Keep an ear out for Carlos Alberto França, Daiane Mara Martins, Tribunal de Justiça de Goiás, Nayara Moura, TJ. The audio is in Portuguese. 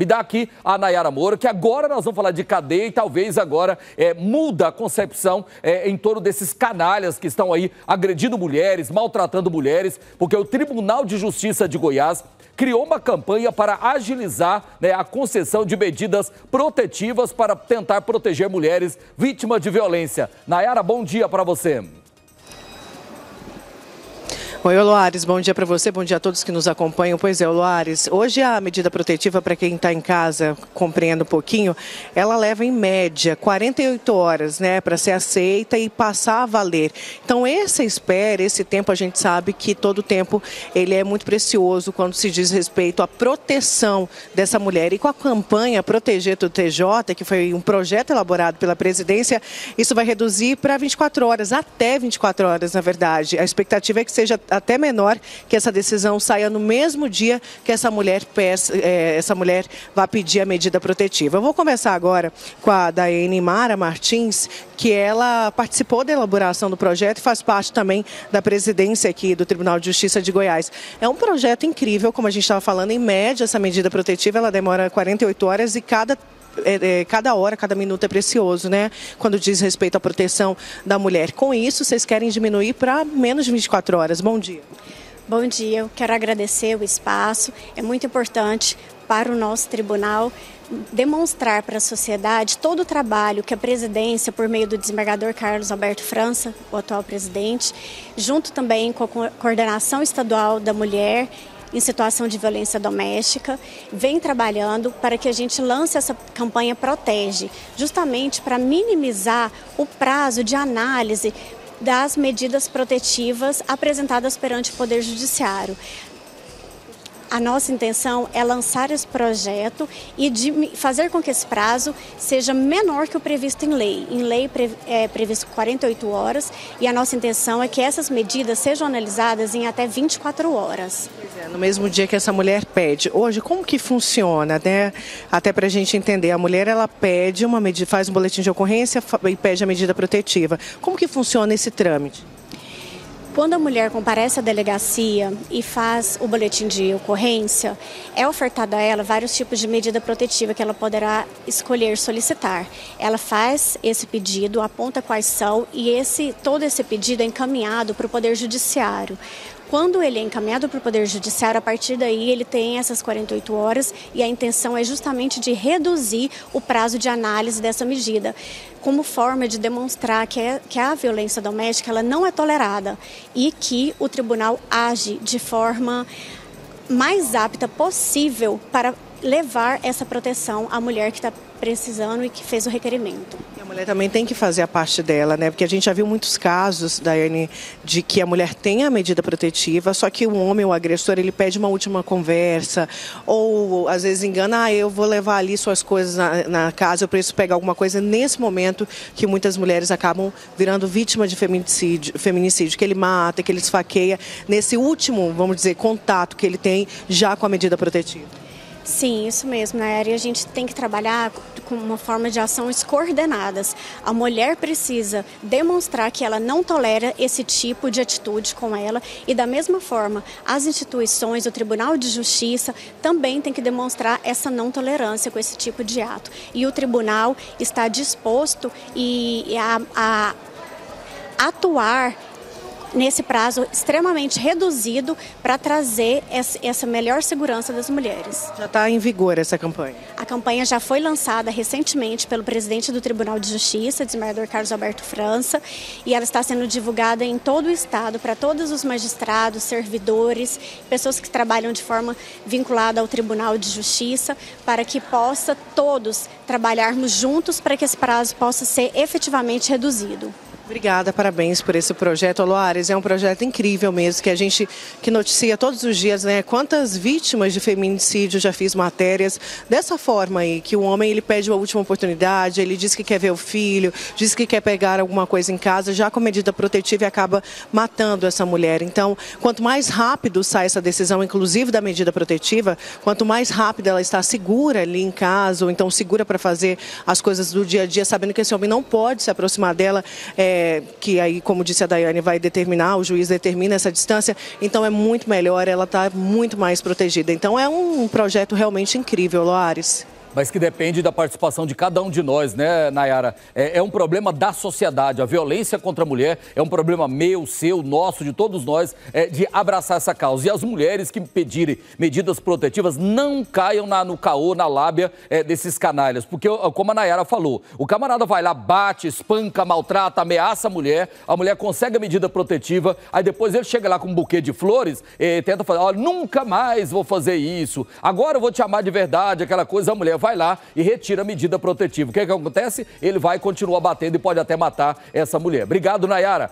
Me dá aqui a Nayara Moura, que agora nós vamos falar de cadeia e talvez agora muda a concepção em torno desses canalhas que estão aí agredindo mulheres, maltratando mulheres, porque o Tribunal de Justiça de Goiás criou uma campanha para agilizar, né, a concessão de medidas protetivas para tentar proteger mulheres vítimas de violência. Nayara, bom dia para você. Oi, Loares, bom dia para você, bom dia a todos que nos acompanham. Pois é, Loares, hoje a medida protetiva, para quem está em casa, compreendo um pouquinho, ela leva em média 48 horas, né, para ser aceita e passar a valer. Então, essa espera, esse tempo, a gente sabe que todo tempo ele é muito precioso quando se diz respeito à proteção dessa mulher. E com a campanha Proteger do TJ, que foi um projeto elaborado pela presidência, isso vai reduzir para 24 horas, até 24 horas, na verdade. A expectativa é que seja até menor, que essa decisão saia no mesmo dia que essa mulher vai pedir a medida protetiva. Eu vou conversar agora com a Daiane Mara Martins, que ela participou da elaboração do projeto e faz parte também da presidência aqui do Tribunal de Justiça de Goiás. É um projeto incrível, como a gente estava falando, em média essa medida protetiva ela demora 48 horas e cada hora, cada minuto é precioso, né? Quando diz respeito à proteção da mulher. Com isso, vocês querem diminuir para menos de 24 horas. Bom dia. Bom dia. Eu quero agradecer o espaço. É muito importante para o nosso tribunal demonstrar para a sociedade todo o trabalho que a presidência, por meio do desembargador Carlos Alberto França, o atual presidente, junto também com a coordenação estadual da mulher em situação de violência doméstica, vem trabalhando para que a gente lance essa campanha Protege, justamente para minimizar o prazo de análise das medidas protetivas apresentadas perante o Poder Judiciário. A nossa intenção é lançar esse projeto e de fazer com que esse prazo seja menor que o previsto em lei. Em lei é previsto 48 horas e a nossa intenção é que essas medidas sejam analisadas em até 24 horas. Pois é, no mesmo dia que essa mulher pede. Hoje, como que funciona, né? Até para a gente entender, a mulher ela pede uma medida, faz um boletim de ocorrência e pede a medida protetiva. Como que funciona esse trâmite? Quando a mulher comparece à delegacia e faz o boletim de ocorrência, é ofertado a ela vários tipos de medida protetiva que ela poderá escolher solicitar. Ela faz esse pedido, aponta quais são e todo esse pedido é encaminhado para o Poder Judiciário. Quando ele é encaminhado para o Poder Judiciário, a partir daí ele tem essas 48 horas e a intenção é justamente de reduzir o prazo de análise dessa medida, como forma de demonstrar que a violência doméstica ela não é tolerada e que o tribunal age de forma mais apta possível para levar essa proteção à mulher que está precisando e que fez o requerimento. E a mulher também tem que fazer a parte dela, né? Porque a gente já viu muitos casos, Daiane, de que a mulher tem a medida protetiva, só que o homem, o agressor, ele pede uma última conversa, ou às vezes engana, eu vou levar ali suas coisas na casa, eu preciso pegar alguma coisa. Nesse momento que muitas mulheres acabam virando vítima de feminicídio, que ele mata, que ele esfaqueia, nesse último, vamos dizer, contato que ele tem já com a medida protetiva. Sim, isso mesmo, Nayara. A gente tem que trabalhar com uma forma de ações coordenadas. A mulher precisa demonstrar que ela não tolera esse tipo de atitude com ela e, da mesma forma, as instituições, o Tribunal de Justiça também tem que demonstrar essa não tolerância com esse tipo de ato. E o tribunal está disposto a atuar nesse prazo extremamente reduzido para trazer essa melhor segurança das mulheres. Já está em vigor essa campanha? A campanha já foi lançada recentemente pelo presidente do Tribunal de Justiça, desembargador Carlos Alberto França, e ela está sendo divulgada em todo o estado, para todos os magistrados, servidores, pessoas que trabalham de forma vinculada ao Tribunal de Justiça, para que possa todos trabalharmos juntos para que esse prazo possa ser efetivamente reduzido. Obrigada, parabéns por esse projeto, Loares. É um projeto incrível mesmo, que a gente noticia todos os dias, né? Quantas vítimas de feminicídio, já fiz matérias dessa forma aí, que o homem ele pede a última oportunidade, ele diz que quer ver o filho, diz que quer pegar alguma coisa em casa, já com medida protetiva e acaba matando essa mulher. Então, quanto mais rápido sai essa decisão, inclusive da medida protetiva, quanto mais rápido ela está segura ali em casa, ou então segura para fazer as coisas do dia a dia, sabendo que esse homem não pode se aproximar dela, que aí, como disse a Daiane, vai determinar, o juiz determina essa distância, então é muito melhor, ela está muito mais protegida. Então é um projeto realmente incrível, Soares. Mas que depende da participação de cada um de nós, né, Nayara? É um problema da sociedade. A violência contra a mulher é um problema meu, seu, nosso, de todos nós, de abraçar essa causa. E as mulheres que pedirem medidas protetivas não caiam no caô, na lábia desses canalhas. Porque, como a Nayara falou, o camarada vai lá, bate, espanca, maltrata, ameaça a mulher consegue a medida protetiva, aí depois ele chega lá com um buquê de flores e tenta falar, olha, nunca mais vou fazer isso, agora eu vou te amar de verdade, aquela coisa, a mulher vai lá e retira a medida protetiva. O que acontece? Ele vai continuar batendo e pode até matar essa mulher. Obrigado, Nayara.